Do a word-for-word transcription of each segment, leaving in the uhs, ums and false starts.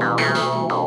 Oh,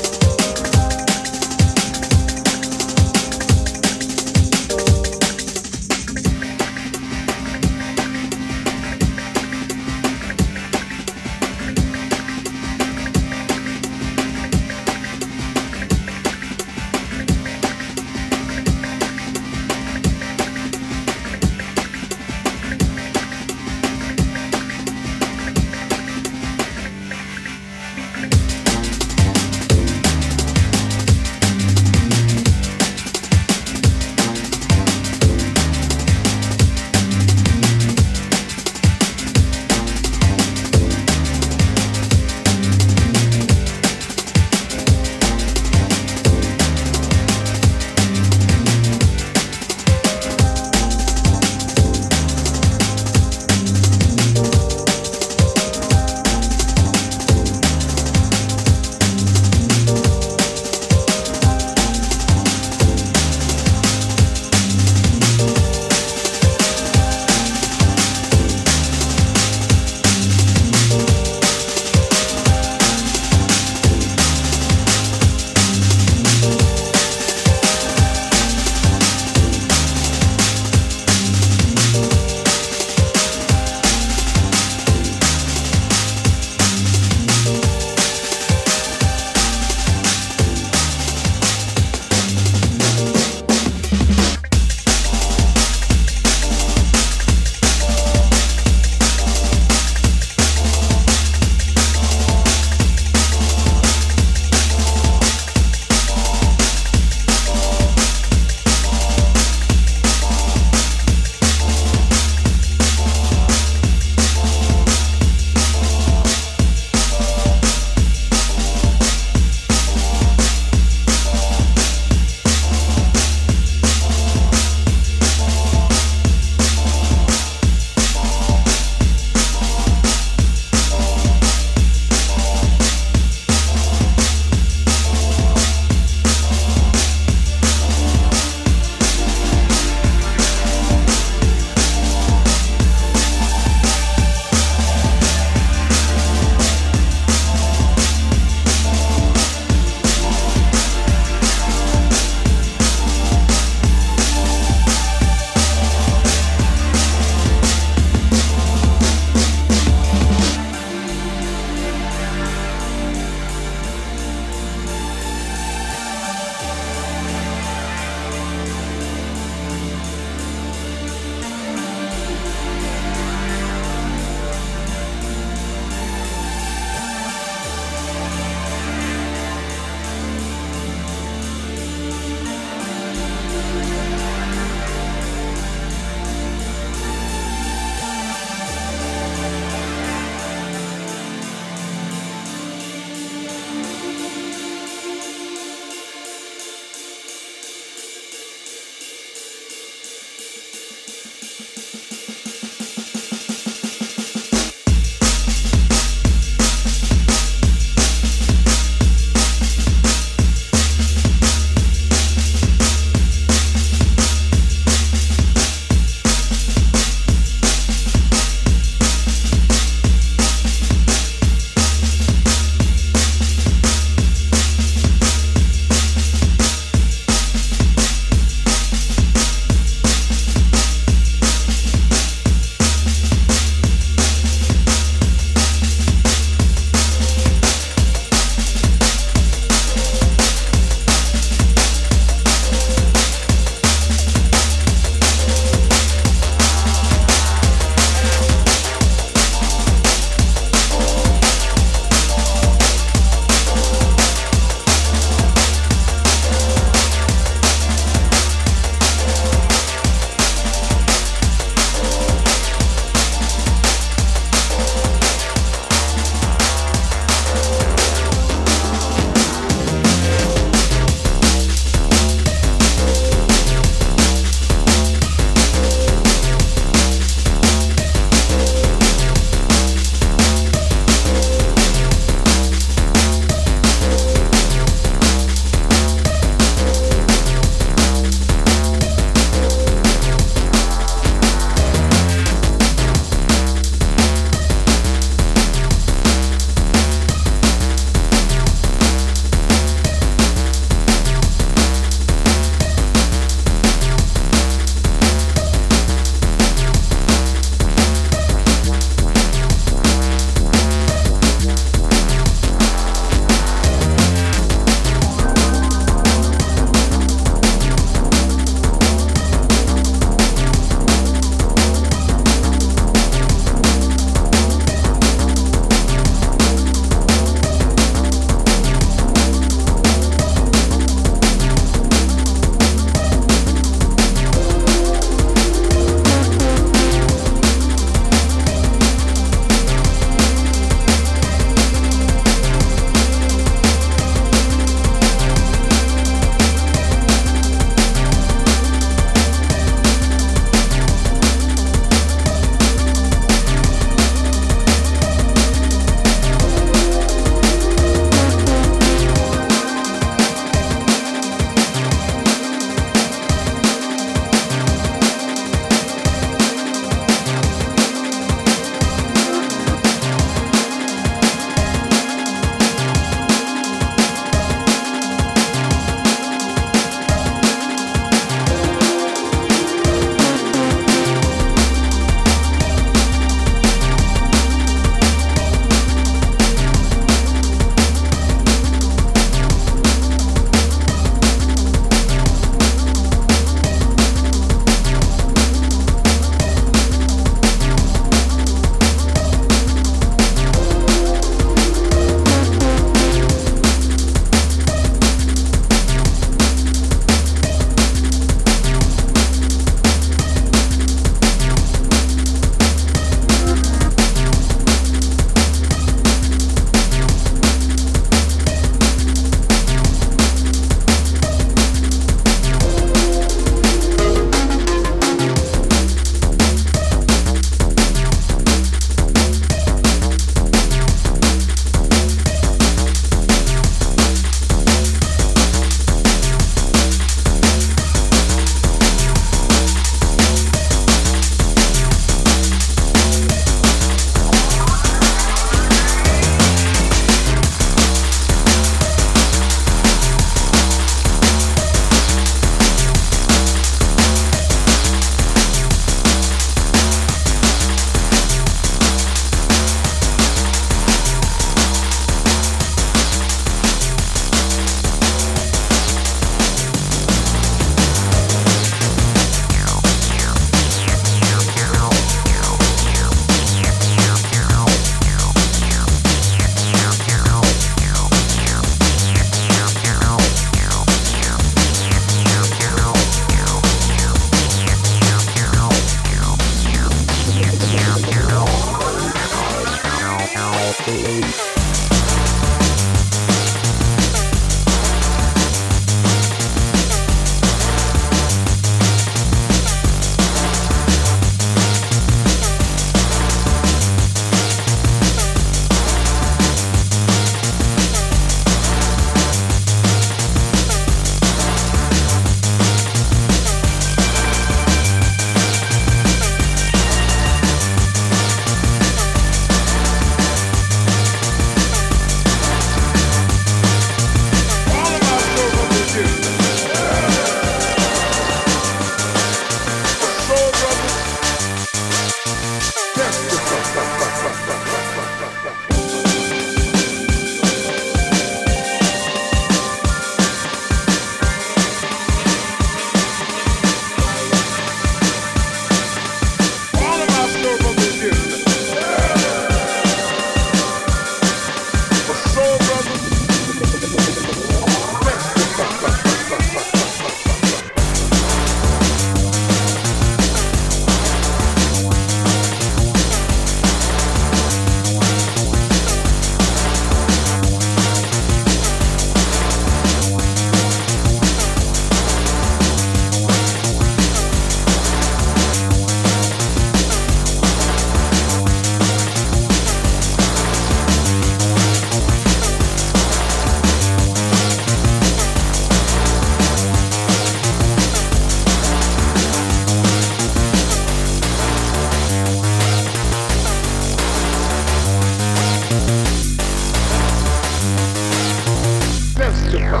Be your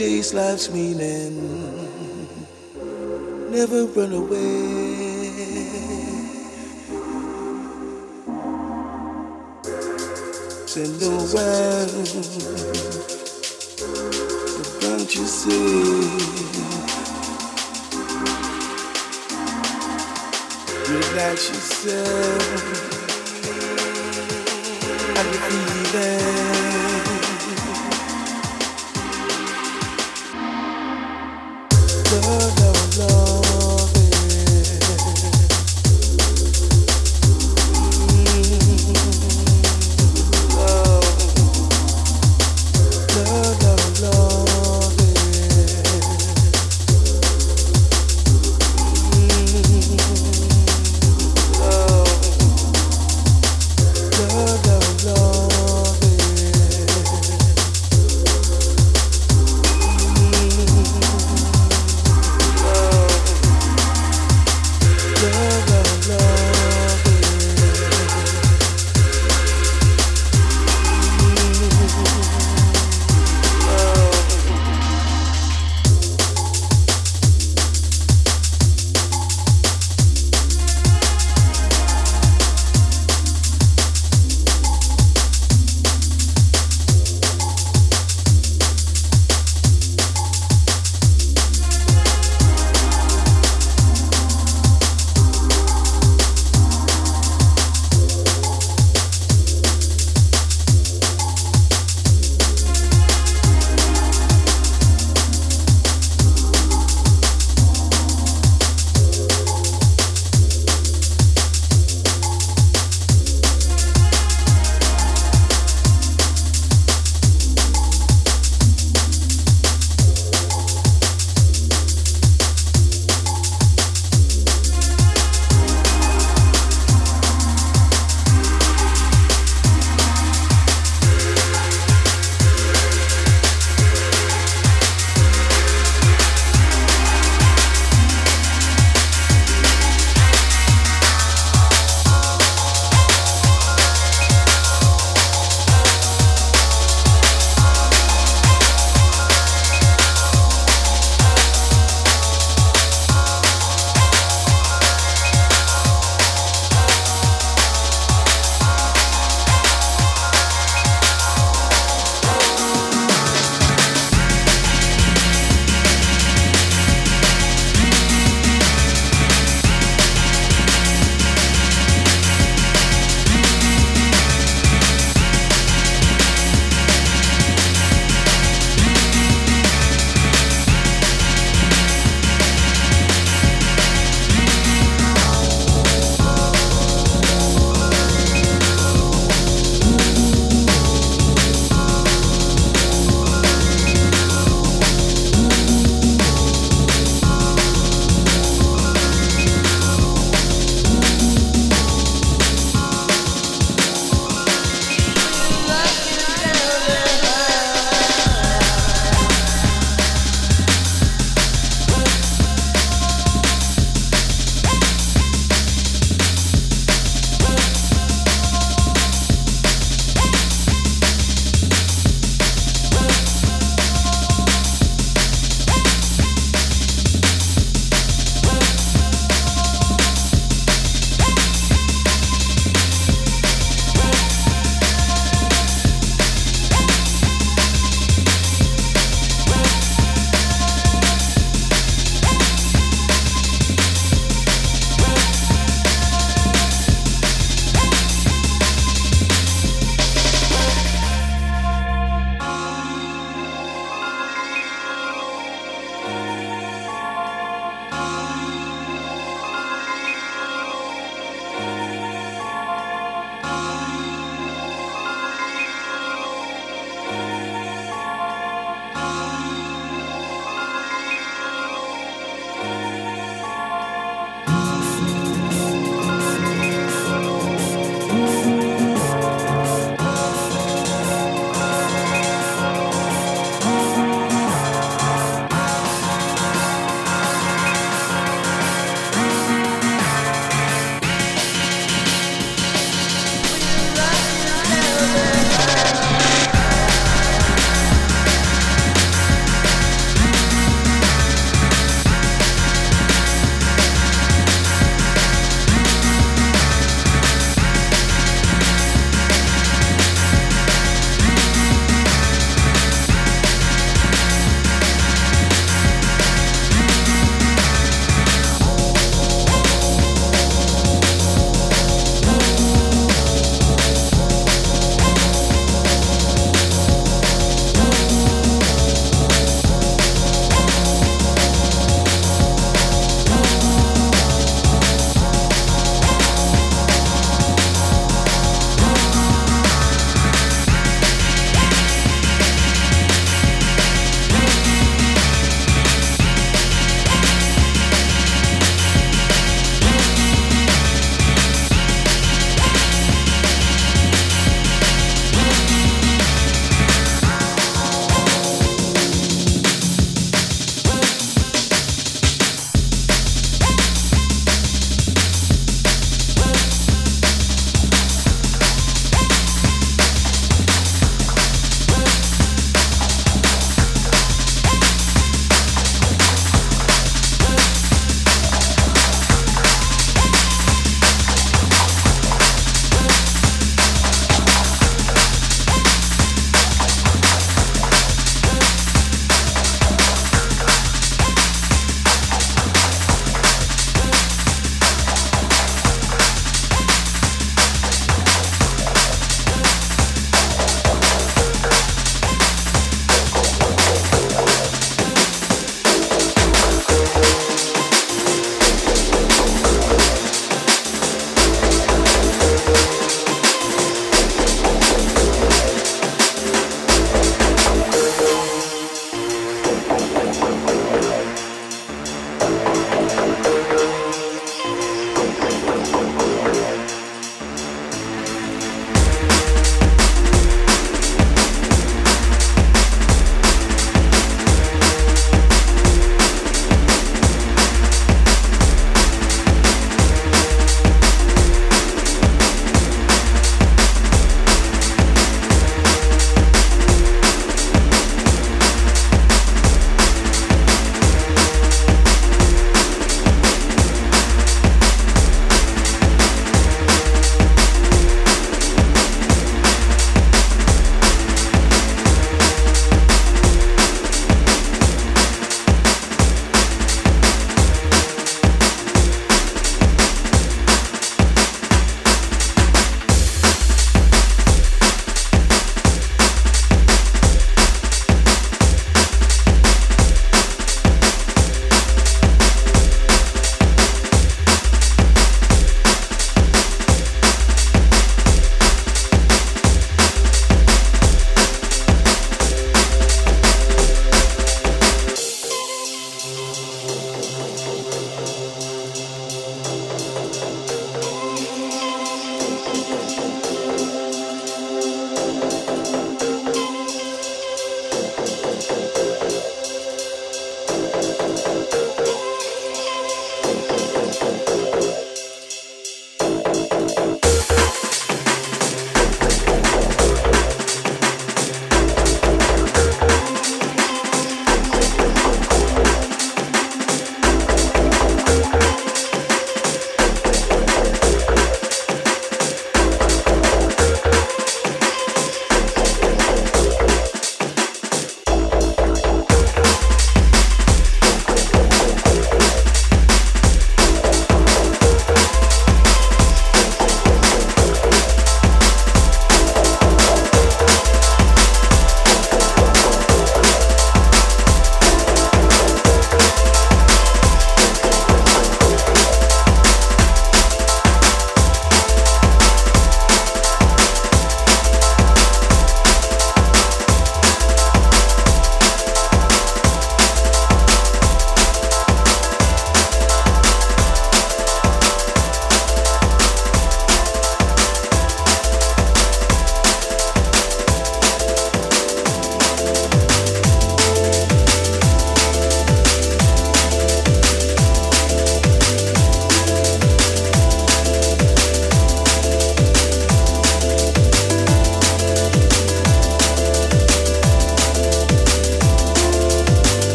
Chase life's meaning, never run away. Send the world, don't you see? Relax yourself, I believe it. Love, love. Love, love, love,